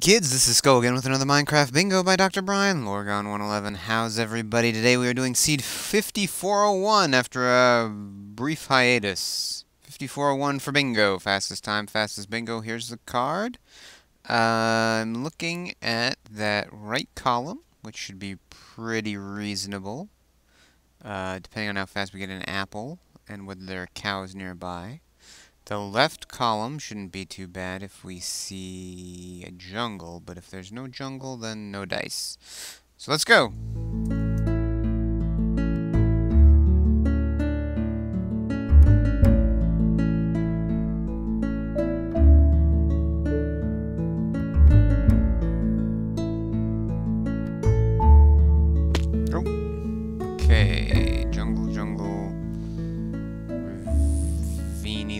Hey kids, this is Skull again with another Minecraft Bingo by Dr. Brian Lorgon111. How's everybody? Today we are doing seed 5401 after a brief hiatus. 5401 for Bingo. Fastest time, fastest Bingo. Here's the card. I'm looking at that right column, which should be pretty reasonable, depending on how fast we get an apple and whether there are cows nearby. The left column shouldn't be too bad if we see a jungle, but if there's no jungle, then no dice. So let's go!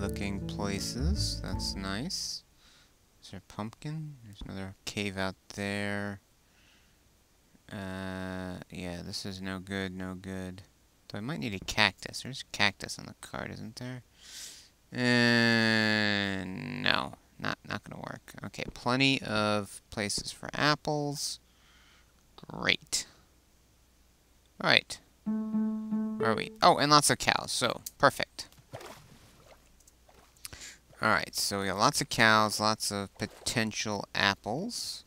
Looking places. That's nice. Is there a pumpkin? There's another cave out there. Yeah, this is no good, no good. So I might need a cactus. There's a cactus on the card, isn't there? No. Not gonna work. Okay, plenty of places for apples. Great. Alright. Where are we? Oh, and lots of cows, so perfect. Alright, so we got lots of cows, lots of potential apples.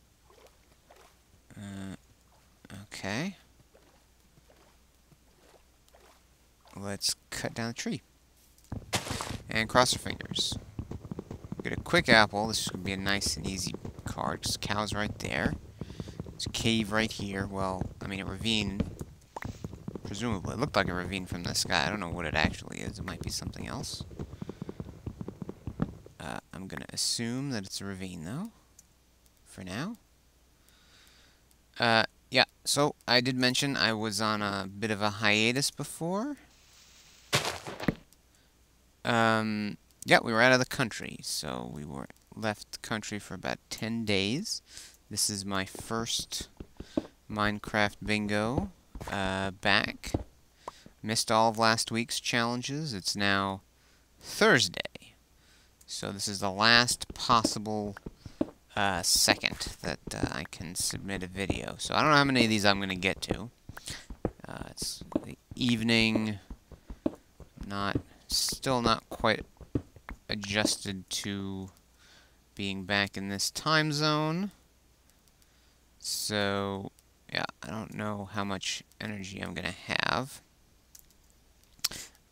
Okay. Let's cut down the tree. And cross our fingers. Get a quick apple. This is going to be a nice and easy card. There's cows right there. There's a cave right here. Well, I mean a ravine. Presumably. It looked like a ravine from the sky. I don't know what it actually is. It might be something else. I'm gonna assume that it's a ravine, though, for now. Yeah, so I did mention I was on a bit of a hiatus before. Yeah, we were out of the country, so we were left the country for about 10 days. This is my first Minecraft Bingo back. Missed all of last week's challenges. It's now Thursday. So this is the last possible second that I can submit a video. So I don't know how many of these I'm going to get to. It's the evening. Still not quite adjusted to being back in this time zone. So yeah, I don't know how much energy I'm going to have.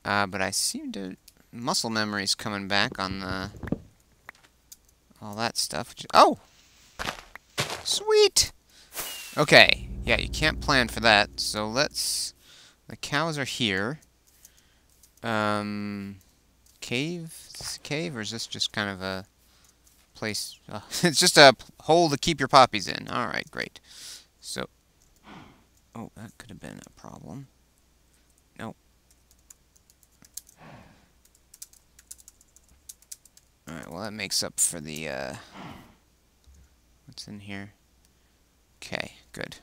But I seem to. Muscle memory's coming back on the all that stuff. Oh! Sweet! Okay. Yeah, you can't plan for that. So let's... The cows are here. Cave? Is this a cave or is this just kind of a place... it's just a hole to keep your poppies in. Alright, great. So... Oh, that could have been a problem. Nope. Alright, well that makes up for the, what's in here? Okay, good.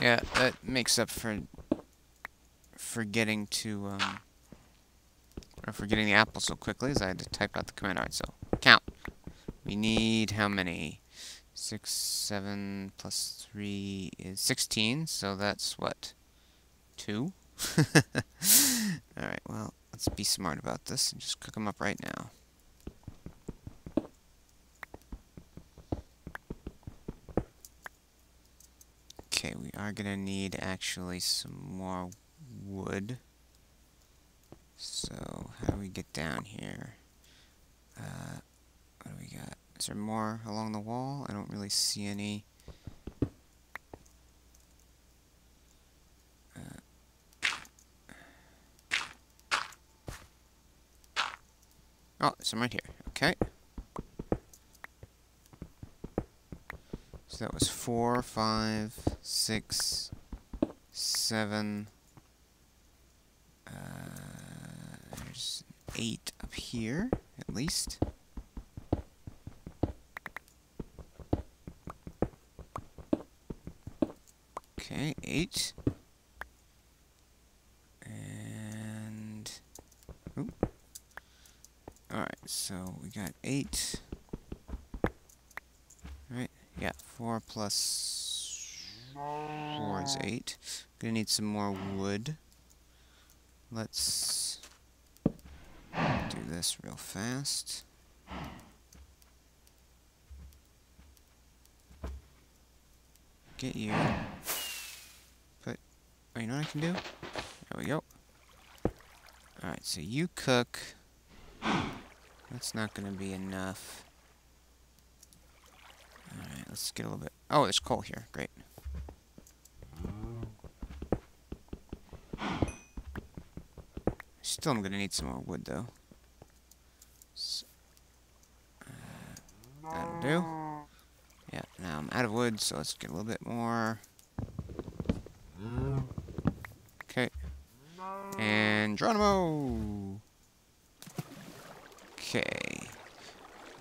Yeah, that makes up for forgetting to, or forgetting the apple so quickly as I had to type out the command. Alright, so, count. We need how many? 6, 7, plus 3 is 16, so that's what? 2? Alright, well. Let's be smart about this and just cook them up right now. Okay, we are gonna need actually some more wood. So, how do we get down here? What do we got? Is there more along the wall? I don't really see any. Oh, some right here. Okay. So that was 4, 5, 6, 7. There's 8 up here, at least. Okay, 8. So we got 8, Alright, yeah, 4 plus 4 is 8. I'm gonna need some more wood. Let's do this real fast. Get you. Put. Oh, you know what I can do? There we go. Alright, so you cook. That's not gonna be enough. Alright, let's get a little bit. Oh, there's coal here. Great. Still, I'm gonna need some more wood, though. So, that'll do. Yeah, now I'm out of wood, so let's get a little bit more. Okay. And Geronimo! Okay.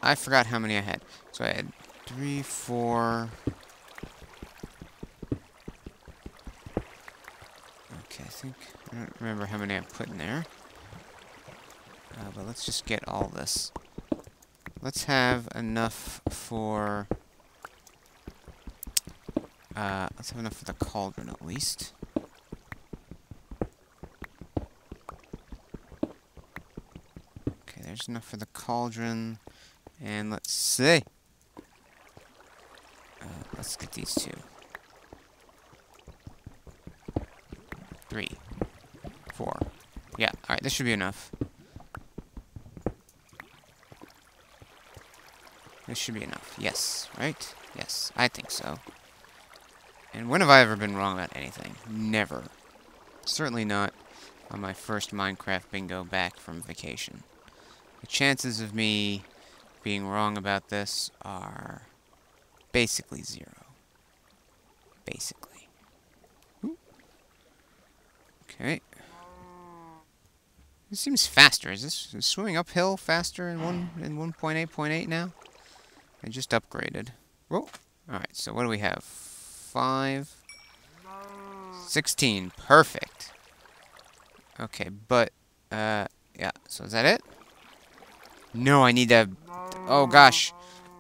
I forgot how many I had. So I had 3, 4. Okay, I think. I don't remember how many I put in there. But let's just get all this. Let's have enough for. Let's have enough for the cauldron at least. Okay, there's enough for the cauldron. And let's see. Let's get these 2. 3. 4. Yeah, alright, this should be enough. This should be enough. Yes, right? Yes, I think so. And when have I ever been wrong about anything? Never. Certainly not on my first Minecraft bingo back from vacation. The chances of me being wrong about this are basically 0. Basically. Ooh. Okay. This seems faster. Is this is swimming uphill faster in 1.8.8 now? I just upgraded. Whoa. Alright, so what do we have? 5... 16. Perfect. Okay, but... yeah, so is that it? No, I need a... Oh, gosh.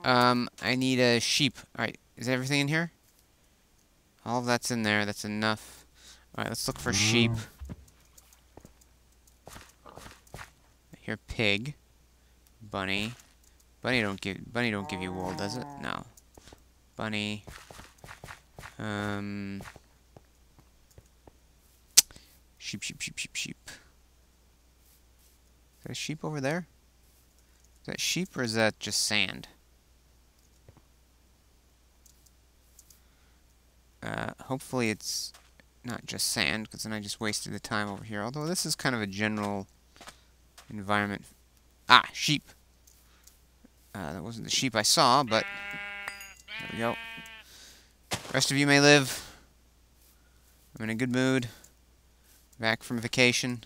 I need a sheep. Alright, is everything in here? All of that's in there. That's enough. Alright, let's look for sheep. Here, pig, bunny. Bunny don't give you wool, does it? No. Bunny. Sheep. Is that a sheep over there? Is that sheep or is that just sand? Hopefully it's not just sand, because then I just wasted the time over here. Although this is kind of a general environment. Ah, sheep. That wasn't the sheep I saw, but there we go. Rest of you may live. I'm in a good mood. Back from vacation.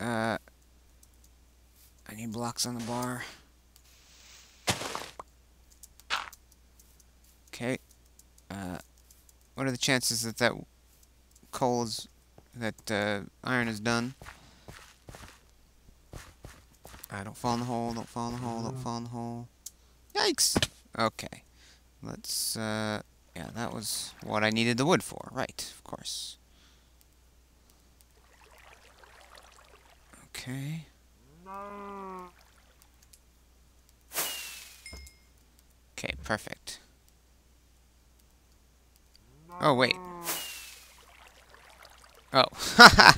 I need blocks on the bar. Okay. What are the chances that coal is... that iron is done. Don't fall in the hole, don't fall in the hole, don't fall in the hole. Yikes! Okay. Let's, yeah, that was what I needed the wood for. Right, of course. Okay. Okay, perfect. Oh, wait. Oh, haha!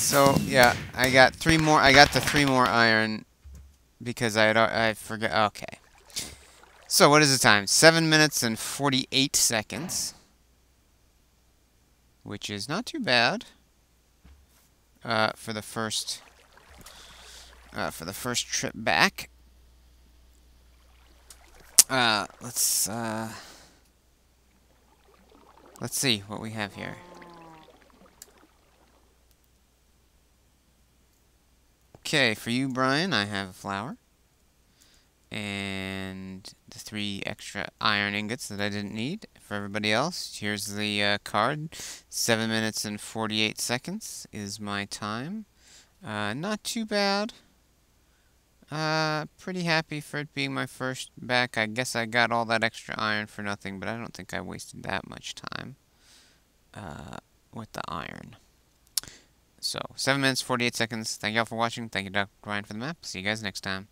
So, yeah, I got 3 more, I got the 3 more iron, because I forgot, okay. So, what is the time? 7 minutes and 48 seconds. Which is not too bad. For the first trip back. Let's see what we have here. Okay, for you, Brian, I have a flower. And the 3 extra iron ingots that I didn't need. For everybody else, here's the card. 7 minutes and 48 seconds is my time. Not too bad. Pretty happy for it being my first back. I guess I got all that extra iron for nothing, but I don't think I wasted that much time with the iron. So, 7 minutes, 48 seconds. Thank y'all for watching. Thank you, Dr. Brian, for the map. See you guys next time.